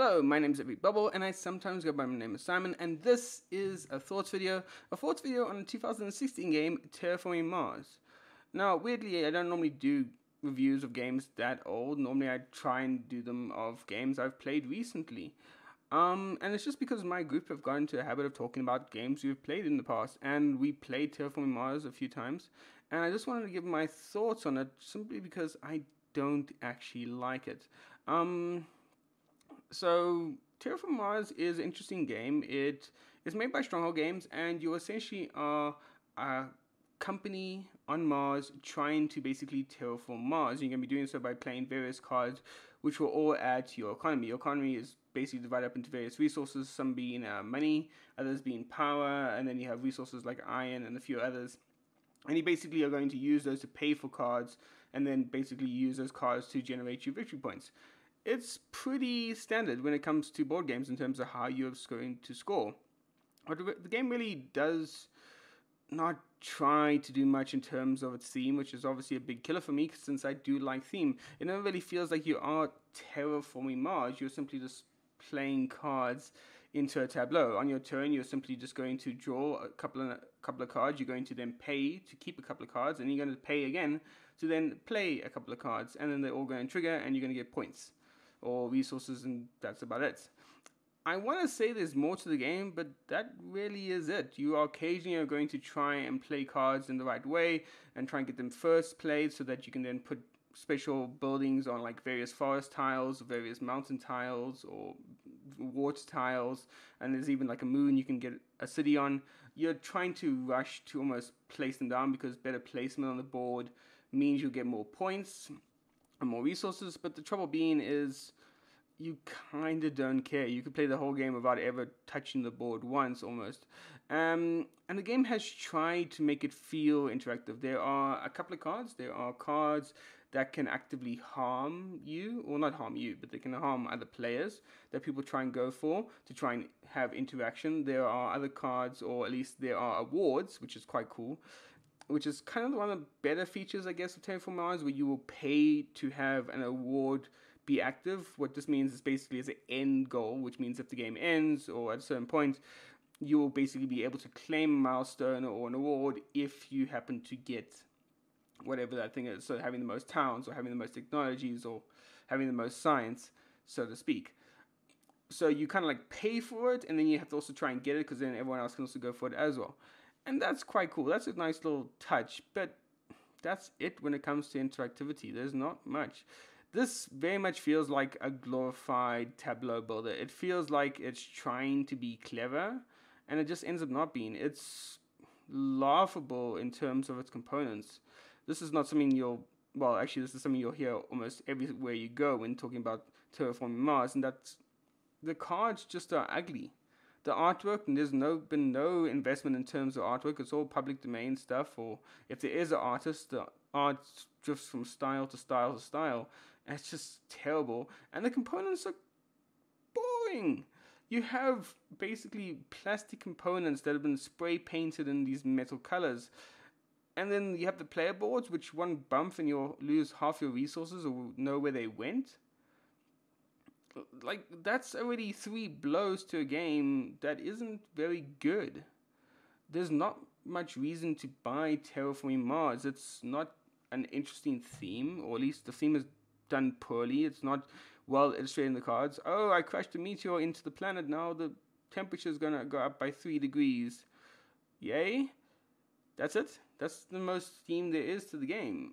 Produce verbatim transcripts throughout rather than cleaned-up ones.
Hello, my name is Epic Bubble, and I sometimes go by my name is Simon, and this is a thoughts video, a thoughts video on the two thousand sixteen game Terraforming Mars. Now, weirdly, I don't normally do reviews of games that old. Normally I try and do them of games I've played recently. Um, and it's just because my group have gotten into a habit of talking about games we've played in the past, and we played Terraforming Mars a few times, and I just wanted to give my thoughts on it simply because I don't actually like it. Um, so Terraforming Mars is an interesting game. It is made by Stronghold Games, and you essentially are a company on Mars trying to basically terraform Mars. You're going to be doing so by playing various cards, which will all add to your economy. Your economy is basically divided up into various resources, some being uh, money, others being power, and then you have resources like iron and a few others. And you basically are going to use those to pay for cards, and then basically use those cards to generate your victory points. It's pretty standard when it comes to board games in terms of how you're going to score. But the game really does not try to do much in terms of its theme, which is obviously a big killer for me since I do like theme. It never really feels like you are terraforming Mars. You're simply just playing cards into a tableau. On your turn, you're simply just going to draw a couple of, a couple of cards. You're going to then pay to keep a couple of cards, and you're going to pay again to then play a couple of cards, and then they're all going to trigger, and you're going to get points or resources, and that's about it. I want to say there's more to the game, but that really is it. You are occasionally going to try and play cards in the right way and try and get them first played so that you can then put special buildings on like various forest tiles, various mountain tiles, or water tiles, and there's even like a moon you can get a city on. You're trying to rush to almost place them down because better placement on the board means you'll get more points and more resources, but the trouble being is you kind of don't care. You could play the whole game without ever touching the board once, almost. Um, and the game has tried to make it feel interactive. There are a couple of cards. There are cards that can actively harm you, or not harm you, but they can harm other players that people try and go for to try and have interaction. There are other cards, or at least there are awards, which is quite cool, which is kind of one of the better features, I guess, of Terraforming Mars, where you will pay to have an award be active. What this means is basically is an end goal, which means if the game ends or at a certain point, you will basically be able to claim a milestone or an award if you happen to get whatever that thing is. So having the most towns, or having the most technologies, or having the most science, so to speak. So you kind of like pay for it, and then you have to also try and get it, because then everyone else can also go for it as well. And that's quite cool. That's a nice little touch, but that's it when it comes to interactivity. There's not much. This very much feels like a glorified tableau builder. It feels like it's trying to be clever, and it just ends up not being. It's laughable in terms of its components. This is not something you'll, well, actually this is something you'll hear almost everywhere you go when talking about Terraforming Mars, and that's, the cards just are ugly. The artwork, and there's no been no investment in terms of artwork. It's all public domain stuff, or if there is an artist, the art drifts from style to style to style. And it's just terrible. And the components are boring. You have basically plastic components that have been spray painted in these metal colors. And then you have the player boards, which one bump and you'll lose half your resources or know where they went. Like, that's already three blows to a game that isn't very good. There's not much reason to buy Terraforming Mars. It's not an interesting theme, or at least the theme is done poorly. It's not well illustrated in the cards. Oh, I crashed a meteor into the planet. Now the temperature is going to go up by three degrees. Yay? That's it. That's the most theme there is to the game.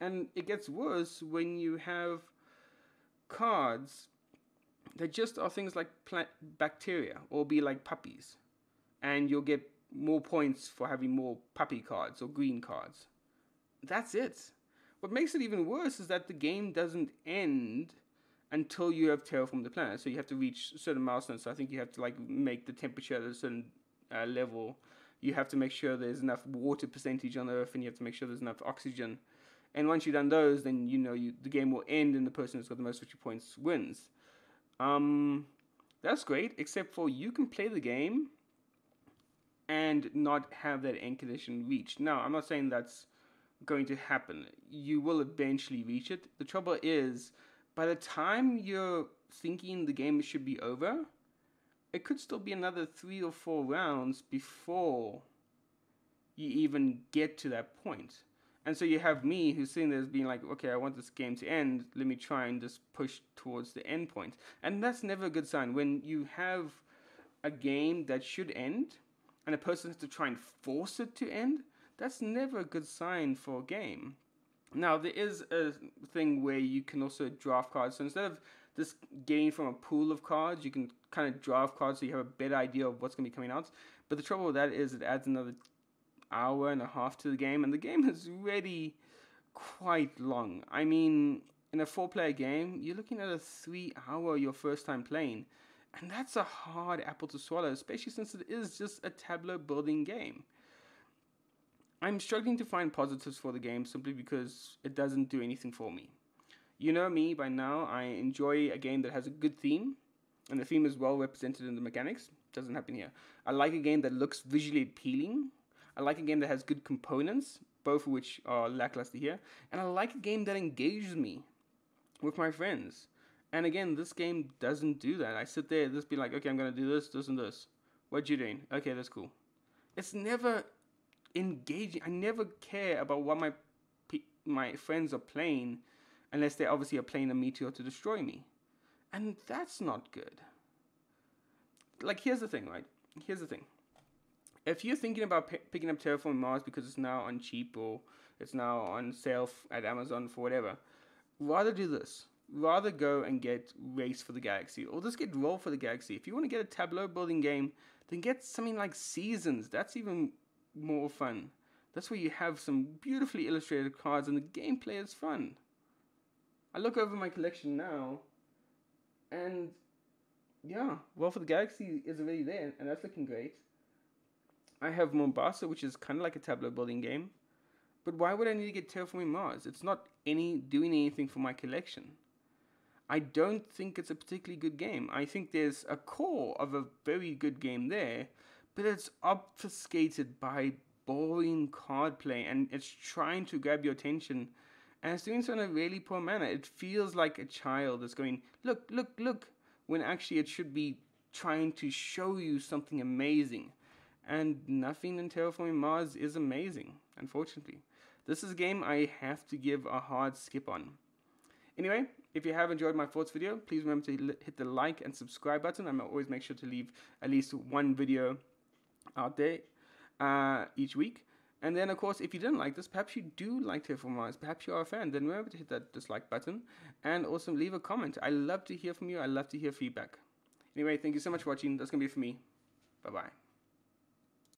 And it gets worse when you have cards that just are things like plant bacteria, or be like puppies, and you'll get more points for having more puppy cards or green cards. That's it. What makes it even worse is that the game doesn't end until you have terraformed the planet, so you have to reach certain milestones. So I think you have to like make the temperature at a certain uh, level. You have to make sure there's enough water percentage on the Earth, and you have to make sure there's enough oxygen. And once you've done those, then you know you, the game will end, and the person who's got the most victory points wins. Um, that's great, except for you can play the game and not have that end condition reached. Now, I'm not saying that's going to happen. You will eventually reach it. The trouble is, by the time you're thinking the game should be over, it could still be another three or four rounds before you even get to that point. And so you have me who's sitting there being like, okay, I want this game to end, let me try and just push towards the end point. And that's never a good sign. When you have a game that should end, and a person has to try and force it to end, that's never a good sign for a game. Now, there is a thing where you can also draft cards. So instead of this game from a pool of cards, you can kind of draft cards so you have a better idea of what's going to be coming out. But the trouble with that is it adds another hour and a half to the game, and the game is already quite long. I mean, in a four-player game, you're looking at a three hour your first time playing, and that's a hard apple to swallow, especially since it is just a tableau-building game. I'm struggling to find positives for the game simply because it doesn't do anything for me. You know me by now, I enjoy a game that has a good theme, and the theme is well represented in the mechanics. Doesn't happen here. I like a game that looks visually appealing. I like a game that has good components, both of which are lackluster here. And I like a game that engages me with my friends. And again, this game doesn't do that. I sit there, just be like, okay, I'm going to do this, this, and this. What you doing? Okay, that's cool. It's never engaging. I never care about what my, my friends are playing, unless they obviously are playing a meteor to destroy me. And that's not good. Like, here's the thing, right? Here's the thing. If you're thinking about p picking up Terraforming Mars because it's now on cheap or it's now on sale at Amazon for whatever, rather do this. Rather go and get Race for the Galaxy, or just get Roll for the Galaxy. If you want to get a tableau building game, then get something like Seasons. That's even more fun. That's where you have some beautifully illustrated cards and the gameplay is fun. I look over my collection now, and yeah, Roll for the Galaxy is already there, and that's looking great. I have Mombasa, which is kind of like a tableau building game. But why would I need to get Terraforming Mars? It's not any doing anything for my collection. I don't think it's a particularly good game. I think there's a core of a very good game there, but it's obfuscated by boring card play, and it's trying to grab your attention, and it's doing so in a really poor manner. It feels like a child that's going, look, look, look, when actually it should be trying to show you something amazing. And nothing in Terraforming Mars is amazing, unfortunately. This is a game I have to give a hard skip on. Anyway, if you have enjoyed my thoughts video, please remember to hit the like and subscribe button. I always make sure to leave at least one video out there uh, each week. And then, of course, if you didn't like this, perhaps you do like Terraforming Mars, perhaps you are a fan, then remember to hit that dislike button and also leave a comment. I love to hear from you. I love to hear feedback. Anyway, thank you so much for watching. That's going to be it for me. Bye-bye.